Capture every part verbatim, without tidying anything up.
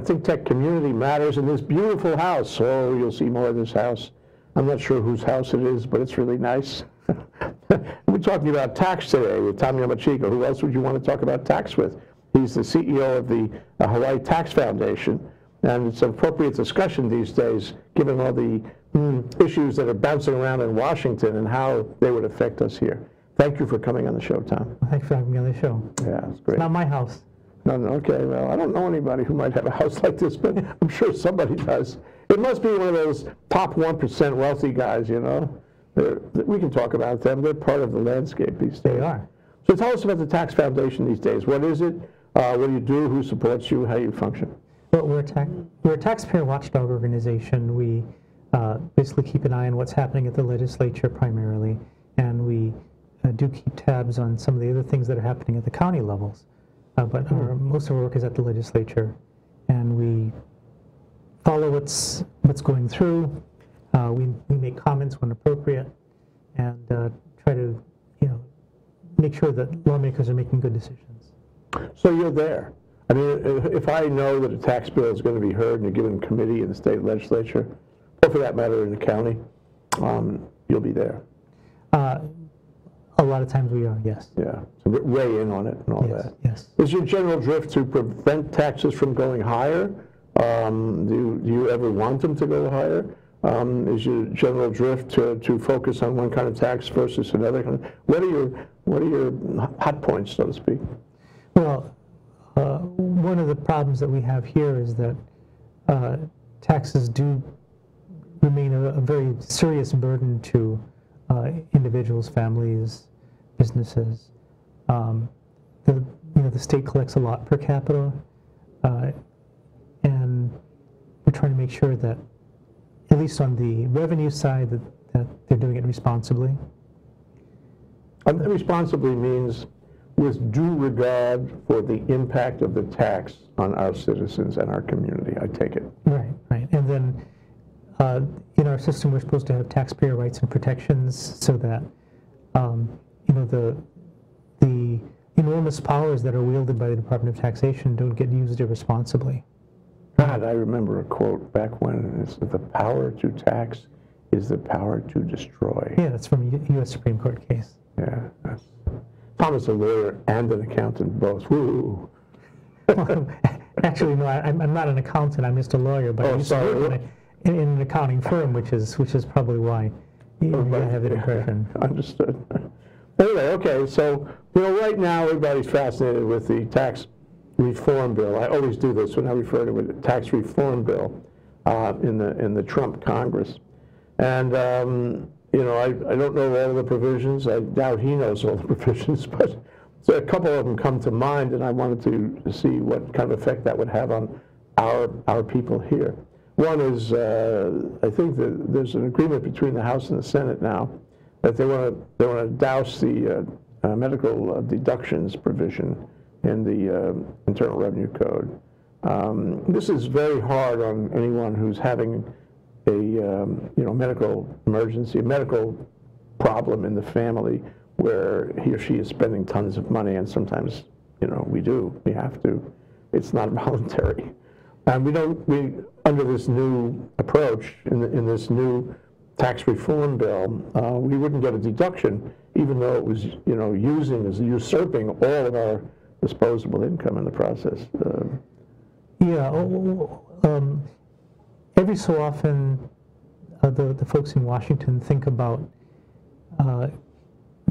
on ThinkTech community matters in this beautiful house. Oh, you'll see more of this house. I'm not sure whose house it is, but it's really nice. We're talking about tax today with Tom Yamachika. Who else would you want to talk about tax with? He's the C E O of the uh, Hawaii Tax Foundation, and it's an appropriate discussion these days, given all the mm, issues that are bouncing around in Washington and how they would affect us here. Thank you for coming on the show, Tom. Thanks for having me on the show. Yeah, it's great. It's not my house. No, no, okay, well, I don't know anybody who might have a house like this, but I'm sure somebody does. It must be one of those top one percent wealthy guys, you know. They're, we can talk about them. They're part of the landscape these days. They are. So tell us about the Tax Foundation these days. What is it? Uh, what do you do? Who supports you? How do you function? Well, we're a, tax, we're a taxpayer watchdog organization. We uh, basically keep an eye on what's happening at the legislature primarily, and we uh, do keep tabs on some of the other things that are happening at the county levels. Uh, but our, most of our work is at the legislature, and we follow what's what's going through. Uh, we we make comments when appropriate, and uh, try to you know make sure that lawmakers are making good decisions. So you're there. I mean, if I know that a tax bill is going to be heard in a given committee in the state legislature, or for that matter in the county, um, you'll be there. Uh, A lot of times we are, yes. Yeah, so weigh in on it and all yes, that. Yes, yes. Is your general drift to prevent taxes from going higher? Um, do, you, do you ever want them to go higher? Um, is your general drift to, to focus on one kind of tax versus another kind of, what are your, what are your hot points, so to speak? Well, uh, one of the problems that we have here is that uh, taxes do remain a, a very serious burden to uh, individuals, families, businesses. Um, the, you know, the state collects a lot per capita, uh, and we're trying to make sure that, at least on the revenue side, that, that they're doing it responsibly. And responsibly means with due regard for the impact of the tax on our citizens and our community, I take it. Right, right. And then uh, in our system, we're supposed to have taxpayer rights and protections so that um, you know, the, the enormous powers that are wielded by the Department of Taxation don't get used irresponsibly. God, I remember a quote back when, it's the power to tax is the power to destroy. Yeah, that's from a U S Supreme Court case. Yeah. That's, Tom is a lawyer and an accountant both. Woo! Actually, no, I, I'm not an accountant. I'm just a lawyer, but oh, I used sorry. to work in, in an accounting firm, which is, which is probably why you oh, right. have that impression. Understood. Anyway, okay, so, you know, right now everybody's fascinated with the tax reform bill. I always do this when I refer to it, tax reform bill uh, in the in the Trump Congress. And, um, you know, I, I don't know all the provisions. I doubt he knows all the provisions, but so a couple of them come to mind, and I wanted to see what kind of effect that would have on our, our people here. One is, uh, I think that there's an agreement between the House and the Senate now that they want to they want to douse the uh, uh, medical uh, deductions provision in the uh, Internal Revenue Code. Um, this is very hard on anyone who's having a um, you know medical emergency, a medical problem in the family where he or she is spending tons of money, and sometimes you know we do, we have to. It's not voluntary, and we don't. We under this new approach in the, in this new tax reform bill, uh, we wouldn't get a deduction, even though it was, you know, using, is usurping all of our disposable income in the process. Uh, yeah, um, every so often, uh, the, the folks in Washington think about uh,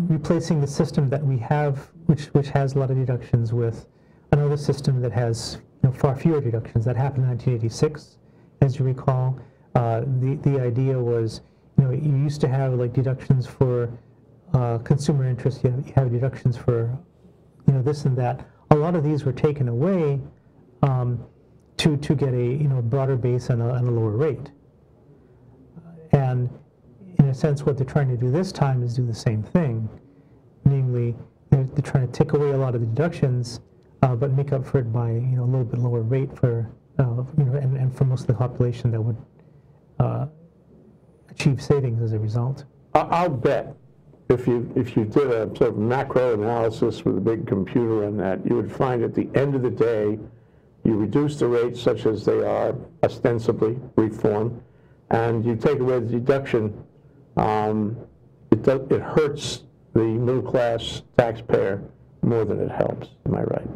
replacing the system that we have, which, which has a lot of deductions, with another system that has you know, far fewer deductions. That happened in nineteen eighty-six, as you recall. Uh, the, the idea was, you know, you used to have like deductions for uh, consumer interest. You have, you have deductions for, you know, this and that. A lot of these were taken away um, to to get a you know broader base and a, and a lower rate. And in a sense, what they're trying to do this time is do the same thing, namely they're, they're trying to take away a lot of the deductions, uh, but make up for it by you know a little bit lower rate for uh, you know and, and for most of the population that would Uh, achieve savings as a result. I'll bet if you if you did a sort of macro analysis with a big computer on that, you would find at the end of the day, you reduce the rates such as they are ostensibly reform, and you take away the deduction. Um, it, does, it hurts the middle-class taxpayer more than it helps. Am I right?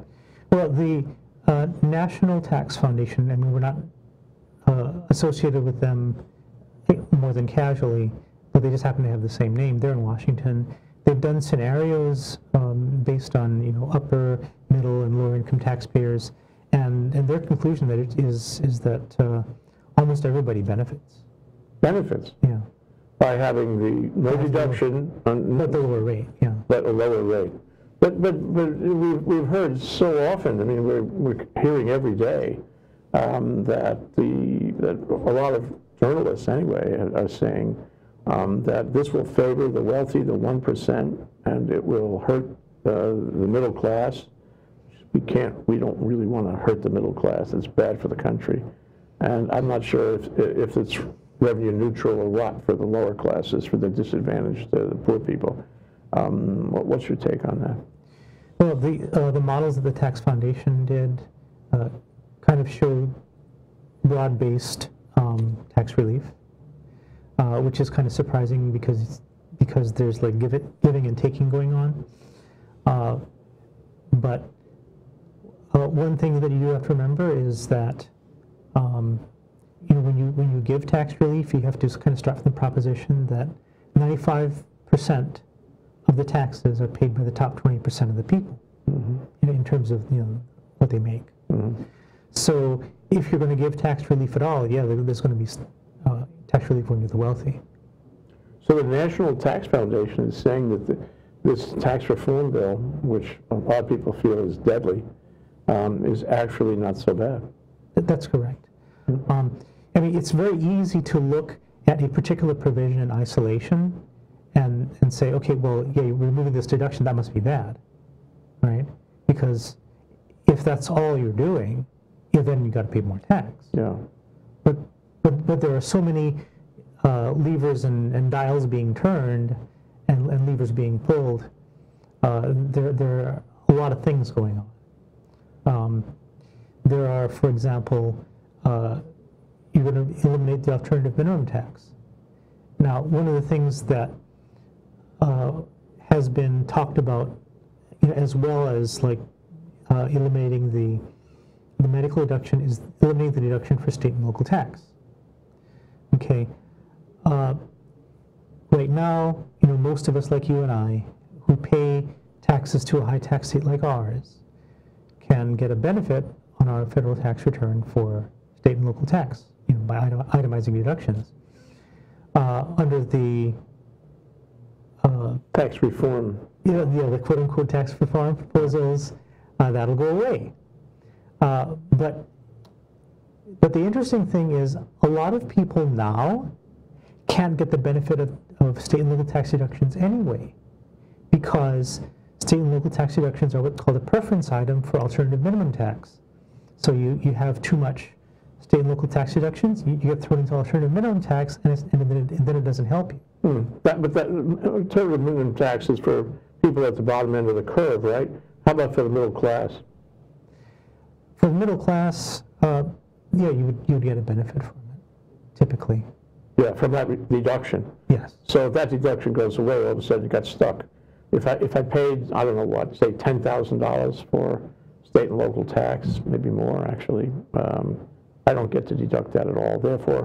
Well, the uh, National Tax Foundation, I mean, we're not uh, associated with them more than casually, but they just happen to have the same name. They're in Washington. They've done scenarios um, based on, you know, upper, middle, and lower income taxpayers, and, and their conclusion that it is is that uh, almost everybody benefits. Benefits. Yeah. By having the no By deduction, the, on, but the lower rate. Yeah. But a lower rate. But but but we've we've heard so often. I mean, we're we're hearing every day um, that the that a lot of journalists anyway are saying. Um, that this will favor the wealthy, the one percent, and it will hurt uh, the middle class. We can't, we don't really want to hurt the middle class. It's bad for the country. And I'm not sure if, if it's revenue neutral or what for the lower classes, for the disadvantaged, uh, the poor people. Um, what, what's your take on that? Well, the, uh, the models that the Tax Foundation did uh, kind of show broad-based um, tax relief. Uh, which is kind of surprising because because there's like give it, giving and taking going on. Uh, but uh, one thing that you do have to remember is that um, you know, when you when you give tax relief, you have to kind of start from the proposition that ninety-five percent of the taxes are paid by the top twenty percent of the people, mm-hmm. in, in terms of, you know, what they make. Mm-hmm. So if you're going to give tax relief at all, yeah, there's going to be Uh, tax relief when you're the wealthy. So the National Tax Foundation is saying that the, this tax reform bill, which a lot of people feel is deadly, um, is actually not so bad. That's correct. Mm-hmm. um, I mean, it's very easy to look at a particular provision in isolation and, and say, okay, well, yeah, you're removing this deduction, that must be bad, right? Because if that's all you're doing, yeah, then you've got to pay more tax. Yeah. But But, but there are so many uh, levers and, and dials being turned and, and levers being pulled. Uh, there, there are a lot of things going on. Um, there are, for example, uh, you're going to eliminate the alternative minimum tax. Now, one of the things that uh, has been talked about, you know, as well as like uh, eliminating the, the medical deduction is eliminating the deduction for state and local tax. Okay, uh, right now, you know, most of us like you and I who pay taxes to a high tax state like ours can get a benefit on our federal tax return for state and local tax, you know, by itemizing deductions. Uh, under the uh, tax reform, you know, yeah, the quote-unquote tax reform proposals, uh, that'll go away. Uh, but But the interesting thing is a lot of people now can't get the benefit of, of state and local tax deductions anyway, because state and local tax deductions are what's called a preference item for alternative minimum tax. So you, you have too much state and local tax deductions, you, you get thrown into alternative minimum tax, and, it's, and, then, it, and then it doesn't help you. Hmm. That, but that alternative minimum tax is for people at the bottom end of the curve, right? How about for the middle class? For the middle class, uh, yeah, you would, you would get a benefit from it, typically. Yeah, from that re deduction. Yes. So if that deduction goes away, all of a sudden you got stuck. If I, if I paid, I don't know what, say ten thousand dollars for state and local tax, maybe more actually, um, I don't get to deduct that at all. Therefore,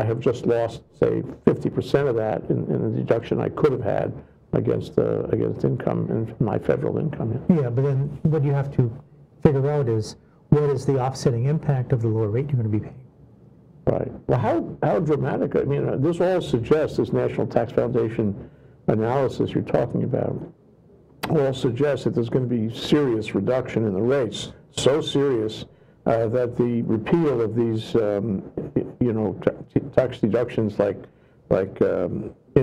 I have just lost, say, fifty percent of that in, in the deduction I could have had against, uh, against income and my federal income. Yeah. Yeah, but then what you have to figure out is, what is the offsetting impact of the lower rate you're going to be paying? Right. Well, how, how dramatic? I mean, this all suggests, this National Tax Foundation analysis you're talking about, all suggests that there's going to be serious reduction in the rates, so serious uh, that the repeal of these, um, you know, tax deductions like like um,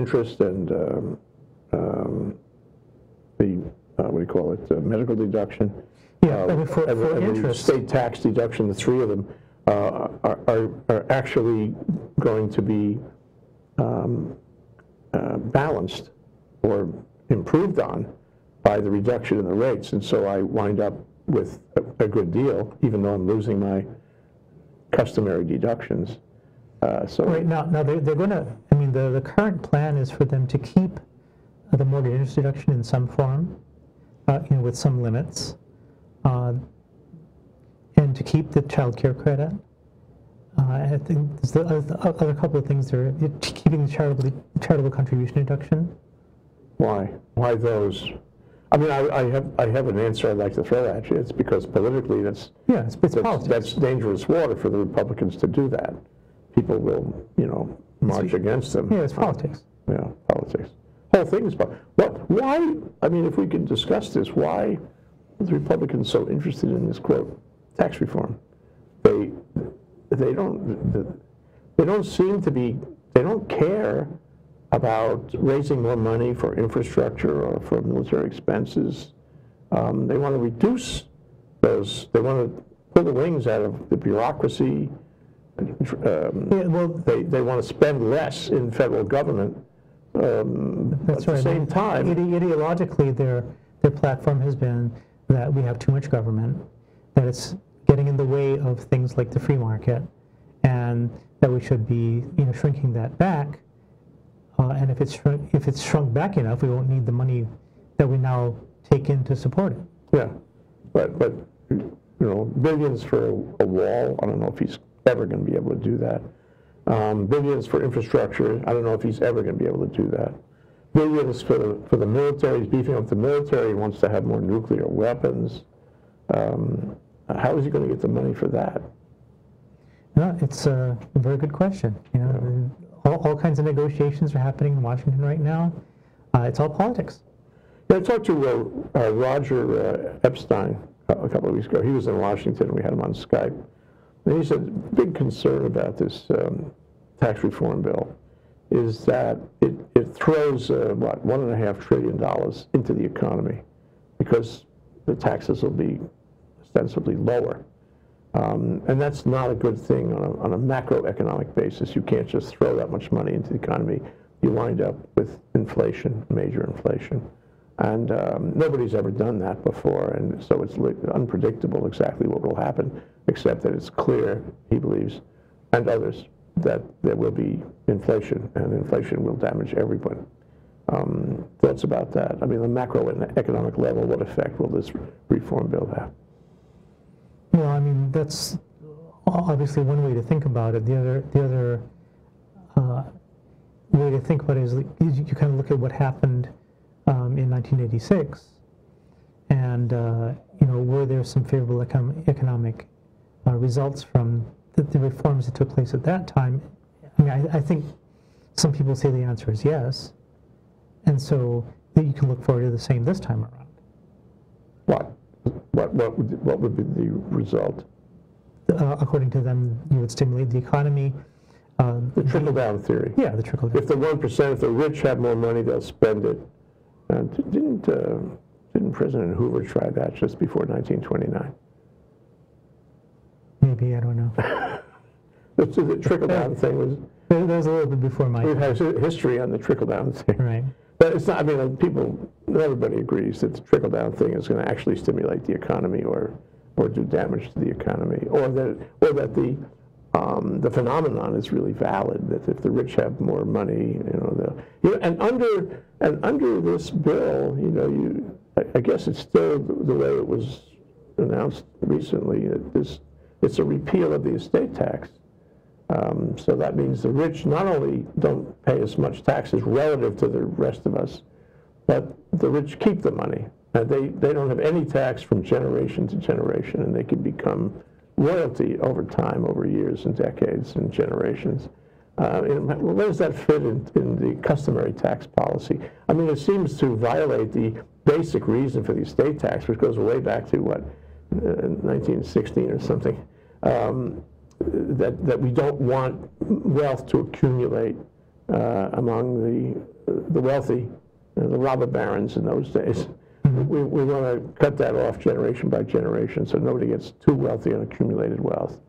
interest and um, um, the, uh, what do you call it, uh, medical deduction, Yeah, uh, I mean, for, every, for every interest. State tax deduction, the three of them uh, are, are, are actually going to be um, uh, balanced or improved on by the reduction in the rates. And so I wind up with a good deal, even though I'm losing my customary deductions. Uh, so right now, now they're, they're going to. I mean, the the current plan is for them to keep the mortgage interest deduction in some form, uh, you know, with some limits, uh, and to keep the child care credit. Uh, I think there's the other couple of things there. Keeping the charitable charitable contribution deduction. Why? Why those? I mean, I, I have I have an answer I'd like to throw at you. It's because politically, that's yeah, it's, it's that's, politics. That's dangerous water for the Republicans to do that. People will, you know, march it's, against them. Yeah, it's politics. Yeah, politics. Whole thing is politics. What? Why? I mean, if we could discuss this, why are the Republicans so interested in this quote tax reform? They they don't they don't seem to be they don't care about raising more money for infrastructure or for military expenses. Um, they want to reduce those. They want to pull the wings out of the bureaucracy. Um, yeah, well, they, they want to spend less in federal government. Um, that's at right. the same time, Ide ideologically, their their platform has been that we have too much government, that it's getting in the way of things like the free market, and that we should be, you know, shrinking that back. Uh, and if it's shrunk, if it's shrunk back enough, we won't need the money that we now take in to support it. Yeah, but but you know, billions for a, a wall. I don't know if he's ever going to be able to do that. Um, billions for infrastructure. I don't know if he's ever going to be able to do that. Billions for the for the military. He's beefing up the military. He wants to have more nuclear weapons. Um, how is he going to get the money for that? No, it's a very good question. You know. Yeah. All, all kinds of negotiations are happening in Washington right now. Uh, it's all politics. Yeah, I talked to uh, uh, Roger uh, Epstein a couple of weeks ago. He was in Washington. We had him on Skype. And he said, big concern about this um, tax reform bill is that it, it throws, uh, what, one and a half trillion dollars into the economy because the taxes will be ostensibly lower. Um, and that's not a good thing on a, on a macroeconomic basis. You can't just throw that much money into the economy. You wind up with inflation, major inflation. And um, nobody's ever done that before, and so it's unpredictable exactly what will happen, except that it's clear, he believes, and others, that there will be inflation, and inflation will damage everyone. Um, that's about that. I mean, the macroeconomic level, what effect will this reform bill have? Well, I mean, that's obviously one way to think about it. The other, the other uh, way to think about it is, is you kind of look at what happened um, in nineteen eighty-six, and uh, you know, were there some favorable econ economic uh, results from the, the reforms that took place at that time? I mean, I, I think some people say the answer is yes, and so you can look forward to the same this time around. What? What, what, would, what would be the result? Uh, according to them, you would stimulate the economy. Uh, the trickle-down theory. Yeah, the trickle-down. If the one percent, if the rich have more money, they'll spend it. Uh, didn't, uh, didn't President Hoover try that just before nineteen twenty-nine? Maybe, I don't know. the the trickle-down thing was... That was a little bit before my time. We have history on the trickle-down thing. Right. But it's not, I mean, people, everybody agrees that the trickle-down thing is going to actually stimulate the economy or, or do damage to the economy, or that, or that the, um, the phenomenon is really valid, that if the rich have more money, you know, you know, and under, and under this bill, you know, you, I, I guess it's still the way it was announced recently, that this, it's a repeal of the estate tax. Um, so that means the rich not only don't pay as much taxes relative to the rest of us, but the rich keep the money. Uh, they, they don't have any tax from generation to generation, and they can become royalty over time, over years and decades and generations. Uh, and where does that fit in, in the customary tax policy? I mean, it seems to violate the basic reason for the estate tax, which goes way back to, what, uh, nineteen sixteen or something. Um, That, that we don't want wealth to accumulate uh, among the uh, the wealthy, you know, the robber barons in those days. Mm-hmm. We, we want to cut that off generation by generation so nobody gets too wealthy on accumulated wealth.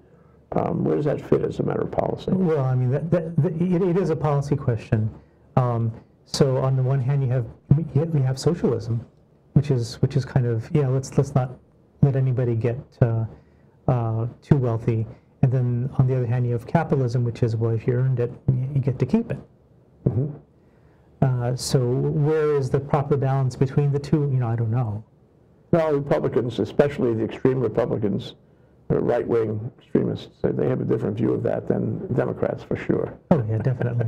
Um, where does that fit as a matter of policy? Well, I mean, that, that, that, it, it is a policy question. Um, so on the one hand, you have we have socialism, which is which is kind of yeah, let's let's not let anybody get uh, uh, too wealthy. And then on the other hand, you have capitalism, which is, well, if you earned it, you get to keep it. Mm-hmm. uh, so where is the proper balance between the two? You know, I don't know. No, Republicans, especially the extreme Republicans, or right-wing extremists, they have a different view of that than Democrats, for sure. Oh, yeah, definitely.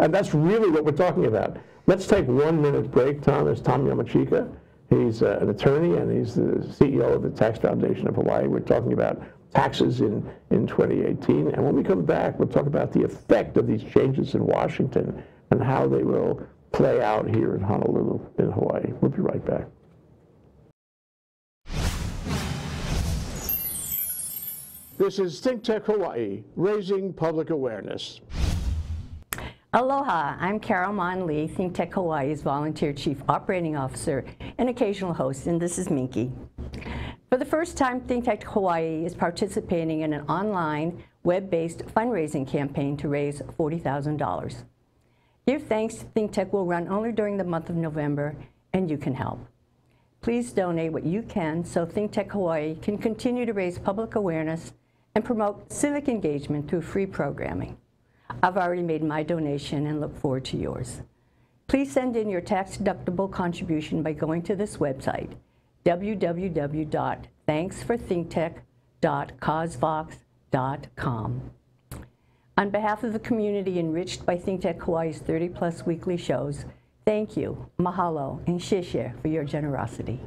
And that's really what we're talking about. Let's take one minute break, Tom. There's Tom Yamachika. He's uh, an attorney, and he's the C E O of the Tax Foundation of Hawaii. We're talking about taxes in, in twenty eighteen. And when we come back, we'll talk about the effect of these changes in Washington and how they will play out here in Honolulu, in Hawaii. We'll be right back. This is ThinkTech Hawaii, raising public awareness. Aloha, I'm Carol Mon Lee, ThinkTech Hawaii's volunteer chief operating officer and occasional host, and this is Minky. For the first time, ThinkTech Hawaii is participating in an online, web-based fundraising campaign to raise forty thousand dollars. Give Thanks to ThinkTech will run only during the month of November, and you can help. Please donate what you can so ThinkTech Hawaii can continue to raise public awareness and promote civic engagement through free programming. I've already made my donation and look forward to yours. Please send in your tax-deductible contribution by going to this website, w w w dot thanks for think tech dot cosvox dot com. On behalf of the community enriched by ThinkTech Hawaii's thirty plus weekly shows, thank you, mahalo, and sheshe for your generosity.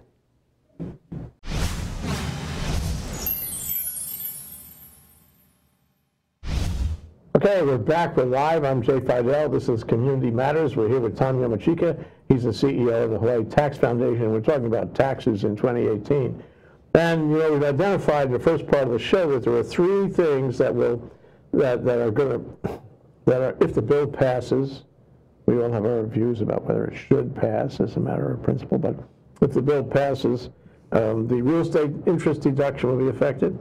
Okay, we're back. We're live. I'm Jay Fidel. This is Community Matters. We're here with Tom Yamachika. He's the C E O of the Hawaii Tax Foundation. We're talking about taxes in twenty eighteen. And, you know, we've identified in the first part of the show that there are three things that will, that, that are going to, that are, if the bill passes, we all have our views about whether it should pass as a matter of principle, but if the bill passes, um, the real estate interest deduction will be affected.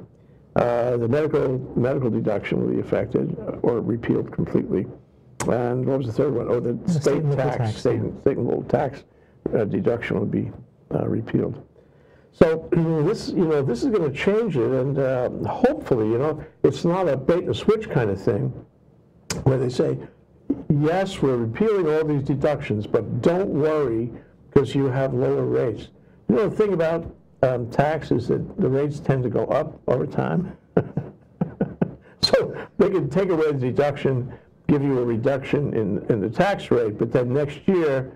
Uh, the medical medical deduction will be affected or repealed completely. And what was the third one? Oh, the, the state, state tax, tax state, yeah. state and local tax uh, deduction will be uh, repealed. So this, you know, this is going to change it, and uh, hopefully, you know, it's not a bait and switch kind of thing where they say, yes, we're repealing all these deductions, but don't worry because you have lower rates. You know, the thing about Um, tax is that the rates tend to go up over time. So they can take away the deduction, give you a reduction in, in the tax rate, but then next year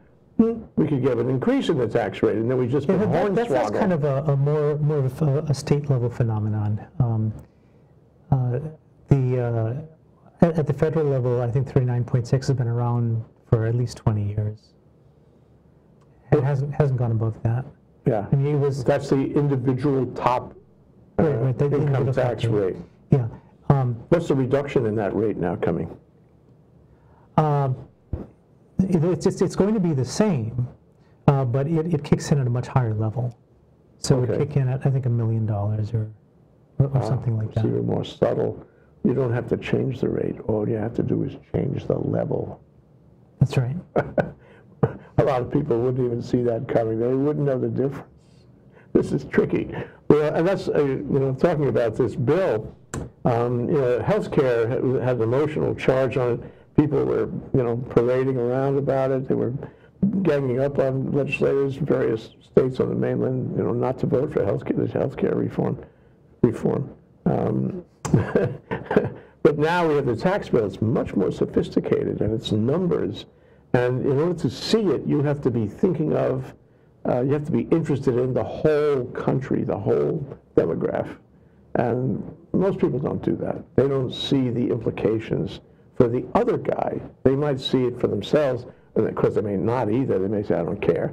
we could give an increase in the tax rate, and then we just yeah, that, hornswoggle. That's, that's kind of a, a more more of a, a state level phenomenon. Um, uh, the uh, at, at the federal level, I think thirty-nine point six has been around for at least twenty years. It hasn't hasn't gone above that. Yeah, I mean, it was, that's the individual top uh, right, right, the income individual tax factor. Rate. Yeah. Um, What's the reduction in that rate now coming? Uh, it, it's, just, it's going to be the same, uh, but it, it kicks in at a much higher level. So okay. It would kick in at, I think, a million dollars or, or, or uh, something like that. It's even more subtle. You don't have to change the rate. All you have to do is change the level. That's right. A lot of people wouldn't even see that coming. They wouldn't know the difference. This is tricky. Well, and that's, uh, you know, talking about this bill, um, you know, healthcare had an emotional charge on it. People were, you know, parading around about it. They were ganging up on legislators in various states on the mainland, you know, not to vote for healthcare, this healthcare reform. reform. Um, but now we have the tax bill. It's much more sophisticated, and it's numbers. And in order to see it, you have to be thinking of, uh, you have to be interested in the whole country, the whole demographic. And most people don't do that. They don't see the implications for the other guy. They might see it for themselves, and of course they may not either. They may say, I don't care.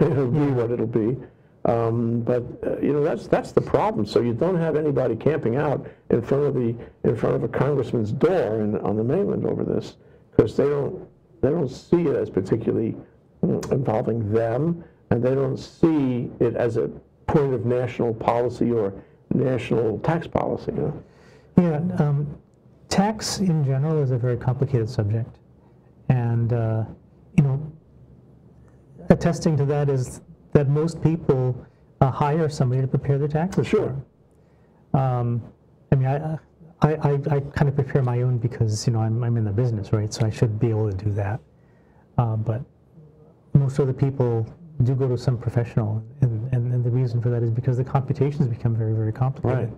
It'll be what it'll be. Um, but uh, you know, that's that's the problem. So you don't have anybody camping out in front of the in front of a congressman's door in, on the mainland over this, because they don't. They don't see it as particularly involving them, and they don't see it as a point of national policy or national tax policy. You know? Yeah, um, tax in general is a very complicated subject, and uh, you know, attesting to that is that most people uh, hire somebody to prepare the taxes. Sure. For. Um, I mean, I, I, I, I kind of prepare my own because, you know, I'm, I'm in the business, right? So I should be able to do that. Uh, but most other people do go to some professional, and, and, and the reason for that is because the computations become very, very complicated. Right.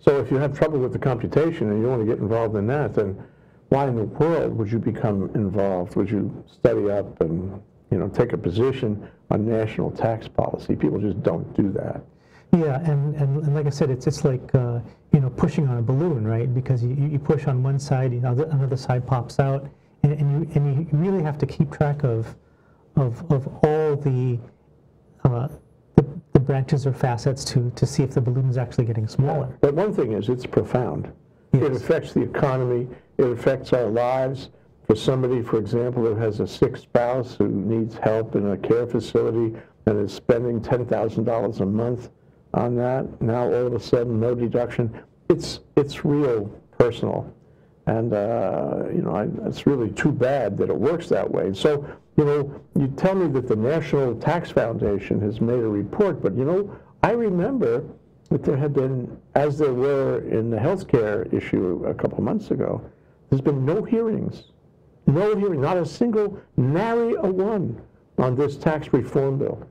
So if you have trouble with the computation and you want to get involved in that, then why in the world would you become involved? Would you study up and, you know, take a position on national tax policy? People just don't do that. Yeah, and, and, and like I said, it's it's like uh, you know, pushing on a balloon, right? Because you, you push on one side, you know, the, another side pops out, and, and you and you really have to keep track of of of all the uh, the, the branches or facets to to see if the balloon is actually getting smaller. Yeah, but one thing is, it's profound. Yes. It affects the economy. It affects our lives. For somebody, for example, who has a sick spouse who needs help in a care facility and is spending ten thousand dollars a month on that, now all of a sudden no deduction. It's it's real personal, and uh, you know, I, it's really too bad that it works that way. So, you know, you tell me that the National Tax Foundation has made a report, but you know, I remember that there had been, as there were in the healthcare issue a couple of months ago, there's been no hearings, no hearing, not a single, nary a one on this tax reform bill,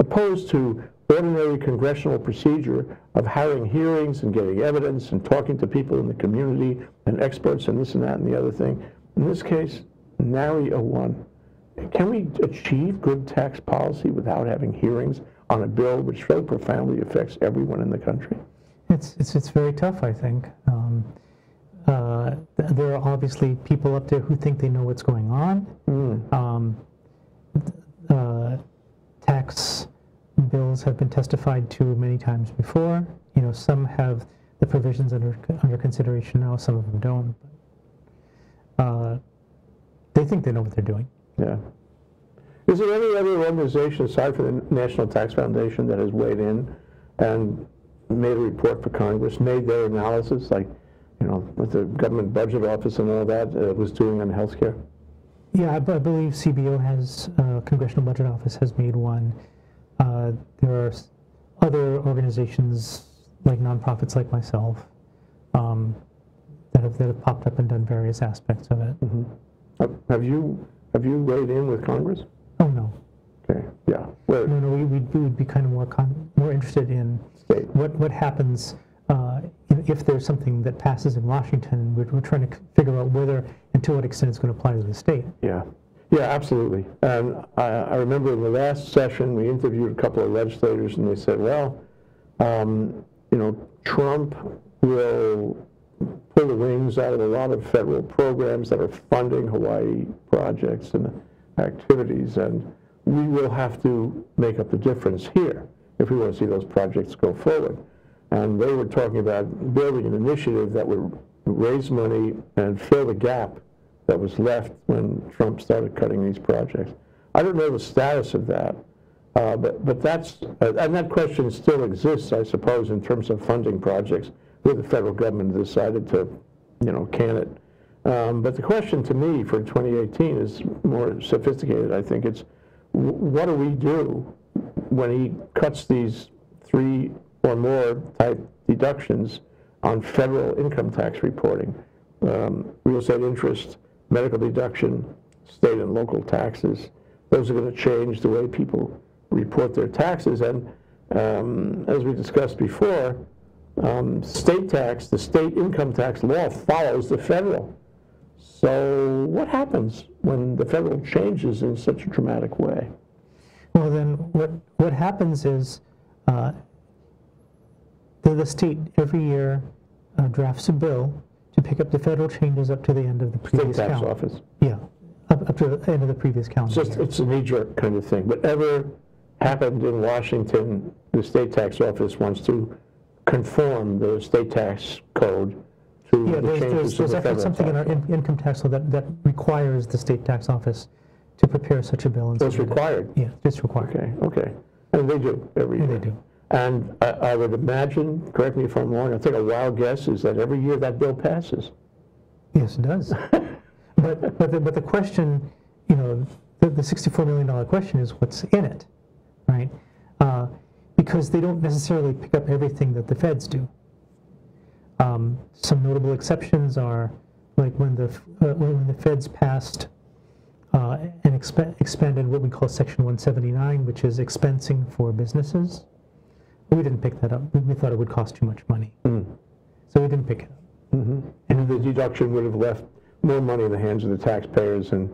opposed to ordinary congressional procedure of hiring hearings and getting evidence and talking to people in the community and experts and this and that and the other thing. In this case, nary a one. Can we achieve good tax policy without having hearings on a bill which so profoundly affects everyone in the country? It's it's, it's very tough, I think. Um, uh, th there are obviously people up there who think they know what's going on. Mm. Um, uh, tax bills have been testified to many times before. You know, some have the provisions under under consideration now, some of them don't. Uh, they think they know what they're doing. Yeah. Is there any other organization aside from the National Tax Foundation that has weighed in and made a report for Congress, made their analysis, like, you know, what the Government Budget Office and all that uh, was doing on healthcare? Yeah, I, b I believe C B O has, uh, Congressional Budget Office has made one. Uh, there are other organizations, like nonprofits like myself, um, that have that have popped up and done various aspects of it. Mm-hmm. Have you have you weighed in with Congress? Oh no. Okay. Yeah. Where? No, no. We we would be kind of more con more interested in State. what what happens uh, if there's something that passes in Washington. We're, we're trying to figure out whether and to what extent it's going to apply to the state. Yeah. Yeah, absolutely. And I, I remember in the last session, we interviewed a couple of legislators, and they said, well, um, you know, Trump will pull the wings out of a lot of federal programs that are funding Hawaii projects and activities, and we will have to make up the difference here if we want to see those projects go forward. And they were talking about building an initiative that would raise money and fill the gap that was left when Trump started cutting these projects. I don't know the status of that, uh, but, but that's, uh, and that question still exists, I suppose, in terms of funding projects where the federal government decided to, you know, can it. Um, but the question to me for twenty eighteen is more sophisticated, I think. It's, what do we do when he cuts these three or more type deductions on federal income tax reporting? Um, real estate interest, medical deduction, state and local taxes. Those are going to change the way people report their taxes. And um, as we discussed before, um, state tax, the state income tax law follows the federal. So what happens when the federal changes in such a dramatic way? Well, then what, what happens is uh, the, the state every year uh, drafts a bill to pick up the federal changes up to the end of the previous calendar. State Tax Office. Yeah, up, up to the end of the previous calendar. It's just, it's a knee-jerk kind of thing. Whatever happened in Washington, the State Tax Office wants to conform the state tax code to yeah, the there's, changes there's, there's of the federal something tax in our in, income tax law that, that requires the State Tax Office to prepare such a bill. And so it's required? That, yeah, it's required. Okay, okay. And they do every year. And they do. And I, I would imagine, correct me if I'm wrong, I think a wild guess is that every year that bill passes. Yes, it does. but, but, the, but the question, you know, the, the sixty-four million dollar question is what's in it, right? Uh, because they don't necessarily pick up everything that the feds do. Um, some notable exceptions are like when the, uh, when the feds passed uh, and exp expanded what we call Section one seventy-nine, which is expensing for businesses. We didn't pick that up. We thought it would cost too much money. Mm. So we didn't pick it up. Mm-hmm. And the deduction would have left more money in the hands of the taxpayers, and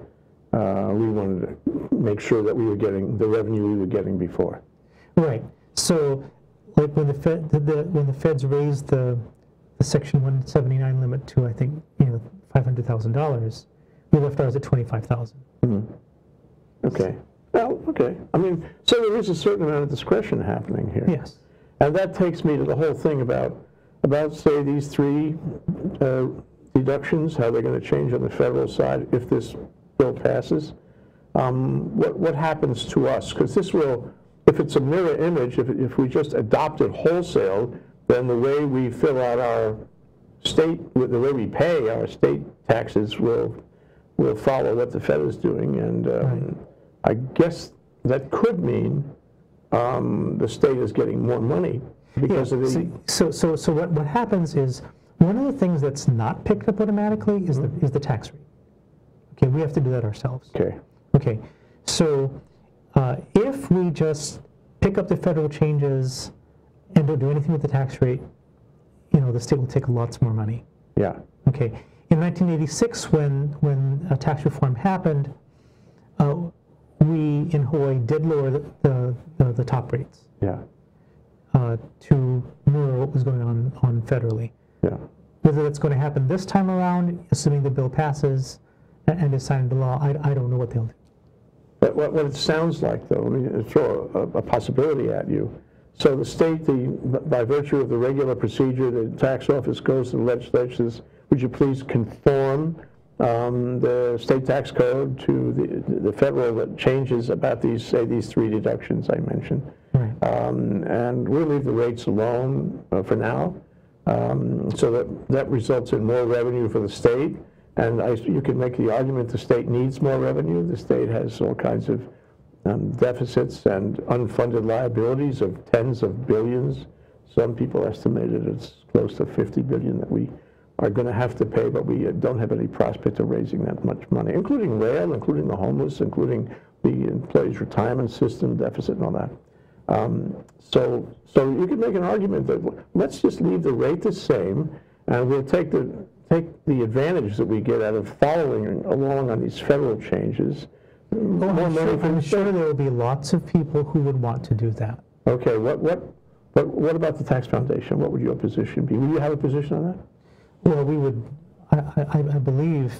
uh, we wanted to make sure that we were getting the revenue we were getting before. Right. So like when the, Fed, the, the, when the feds raised the, the Section one seventy-nine limit to, I think, you know, five hundred thousand dollars, we left ours at twenty-five thousand dollars. Mm-hmm. Okay. So, well, okay. I mean, so there is a certain amount of discretion happening here. Yes. And that takes me to the whole thing about, about say, these three uh, deductions, how they're going to change on the federal side if this bill passes. Um, what, what happens to us? Because this will, if it's a mirror image, if, if we just adopt it wholesale, then the way we fill out our state, the way we pay our state taxes will, will follow what the Fed is doing. And um, right. I guess that could mean um, the state is getting more money because yeah, of the... So, so, so what, what happens is, one of the things that's not picked up automatically is, mm-hmm. the, is the tax rate. Okay, we have to do that ourselves. Okay. Okay, so uh, if we just pick up the federal changes and don't do anything with the tax rate, you know, the state will take lots more money. Yeah. Okay, in nineteen eighty-six, when, when uh, tax reform happened, uh, we in Hawaii did lower the, the, the, the top rates. Yeah. Uh, to mirror what was going on, on federally. Yeah. Whether that's going to happen this time around, assuming the bill passes and is signed into law, I, I don't know what they'll do. But what, what it sounds like, though, let me throw a, a possibility at you. So the state, the, by virtue of the regular procedure, the tax office goes to the legislature, says, would you please conform um, the state tax code to the, the federal that changes about these, say, these three deductions I mentioned. Right. Um, and we'll leave the rates alone uh, for now. Um, so that, that results in more revenue for the state, and I, you can make the argument the state needs more revenue. The state has all kinds of um, deficits and unfunded liabilities of tens of billions. Some people estimated it's close to fifty billion that we are going to have to pay, but we don't have any prospect of raising that much money, including rail, including the homeless, including the employees' retirement system deficit and all that. Um, so, so you could make an argument that let's just leave the rate the same, and we'll take the take the advantage that we get out of following along on these federal changes. Oh, I'm, sure, I'm sure there will be lots of people who would want to do that. Okay, what what what what about the tax foundation? What would your position be? Would you have a position on that? Well, we would. I I, I believe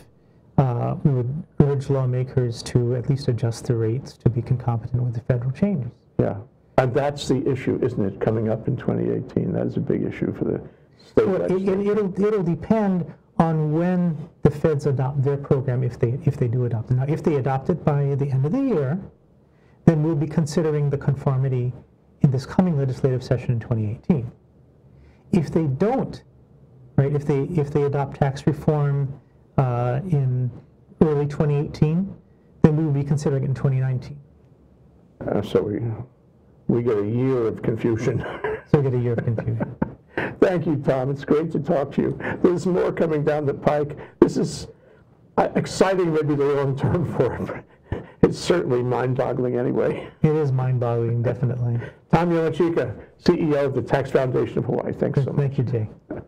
uh, we would urge lawmakers to at least adjust the rates to be concomitant with the federal changes. Yeah. And that's the issue, isn't it, coming up in twenty eighteen? That is a big issue for the state. Well, it, it, it'll, it'll depend on when the feds adopt their program, if they, if they do adopt it. Now, if they adopt it by the end of the year, then we'll be considering the conformity in this coming legislative session in twenty eighteen. If they don't, right, if they, if they adopt tax reform uh, in early twenty eighteen, then we will be considering it in twenty nineteen. Uh, so we... We get a year of confusion. So we get a year of confusion. Thank you, Tom. It's great to talk to you. There's more coming down the pike. This is uh, exciting, maybe the wrong term for it, but it's certainly mind-boggling anyway. It is mind-boggling, definitely. Tom Yamachika, C E O of the Tax Foundation of Hawaii. Thanks so much. Thank you, Jay.